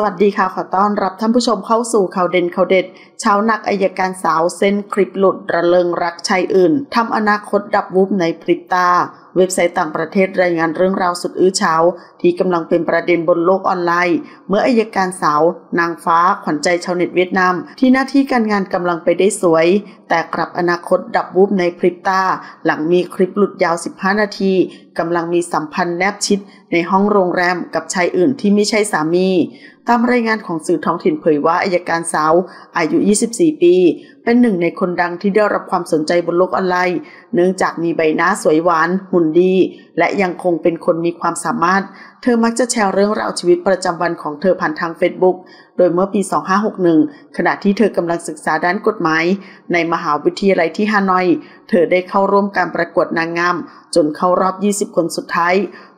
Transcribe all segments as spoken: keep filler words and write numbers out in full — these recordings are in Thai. สวัสดีค่ะขอต้อนรับท่านผู้ชมเข้าสู่ข่าวเด่นข่าวเด็ดเช้าหนักอัยการสาวเส้นคลิปหลุดระเริงรักชายอื่นทำอนาคตดับวูบในพริบตาเว็บไซต์ต่างประเทศรายงานเรื่องราวสุดอื้อเฉาที่กำลังเป็นประเด็นบนโลกออนไลน์เมื่ออัยการสาวนางฟ้าขวัญใจชาวเน็ตเวียดนามที่หน้าที่การงานกำลังไปได้สวยแต่กลับอนาคตดับวูบในพริบตาหลังมีคลิปหลุดยาวสิบห้านาทีกำลังมีสัมพันธ์แนบชิดในห้องโรงแรมกับชายอื่นที่ไม่ใช่สามีตามรายงานของสื่อท้องถิ่นเผยว่าอัยการสาวอายุยี่สิบสี่ปีเป็นหนึ่งในคนดังที่ได้รับความสนใจบนโลกออนไลน์เนื่องจากมีใบหน้าสวยหวานหุ่นดีและยังคงเป็นคนมีความสามารถเธอมักจะแชร์เรื่องราวชีวิตประจำวันของเธอผ่านทาง Facebook โดยเมื่อปีสองพันห้าร้อยหกสิบเอ็ดขณะที่เธอกำลังศึกษาด้านกฎหมายในมหาวิทยาลัยที่ฮานอยเธอได้เข้าร่วมการประกวดนางงามจนเข้ารอบยี่สิบคนสุดท้าย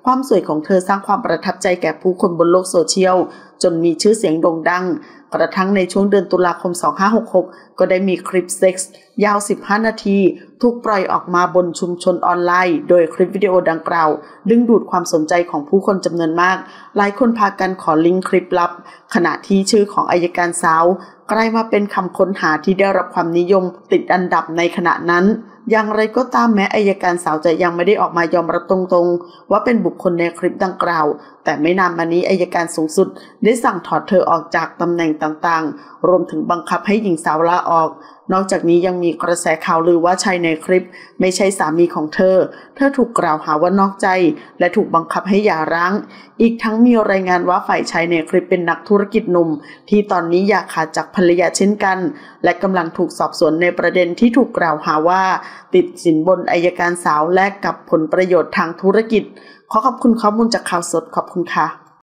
ความสวยของเธอสร้างความประทับใจแก่ผู้คนบนโลกโซเชียลจนมีชื่อเสียงโด่งดังกระทั่งในช่วงเดือนตุลาคมสองพันห้าร้อยหกสิบหกก็ได้มีคลิปเซ็กส์ยาวสิบห้านาทีถูกปล่อยออกมาบนชุมชนออนไลน์โดยคลิปวิดีโอดังกล่าวดึงดูดความสนใจของผู้คนจำนวนมากหลายคนพากันขอลิงก์คลิปลับขณะที่ชื่อของอัยการสาวกลายมาเป็นคำค้นหาที่ได้รับความนิยมติดอันดับในขณะนั้นอย่างไรก็ตามแม้อัยการสาวจะยังไม่ได้ออกมายอมรับตรงๆว่าเป็นบุคคลในคลิปดังกล่าวแต่ไม่นานมานี้อัยการสูงสุดได้สั่งถอดเธอออกจากตำแหน่งต่างๆรวมถึงบังคับให้หญิงสาวลาออกนอกจากนี้ยังมีกระแสข่าวลือว่าชายในคลิปไม่ใช่สามีของเธอเธอถูกกล่าวหาว่านอกใจและถูกบังคับให้หย่าร้างอีกทั้งมีรายงานว่าฝ่ายชายในคลิปเป็นนักธุรกิจหนุ่มที่ตอนนี้อยากขาดจากภรรยาเช่นกันและกำลังถูกสอบสวนในประเด็นที่ถูกกล่าวหาว่าติดสินบนอัยการสาวแลกกับผลประโยชน์ทางธุรกิจขอขอบคุณข้อมูลจากข่าวสดขอบคุณค่ะ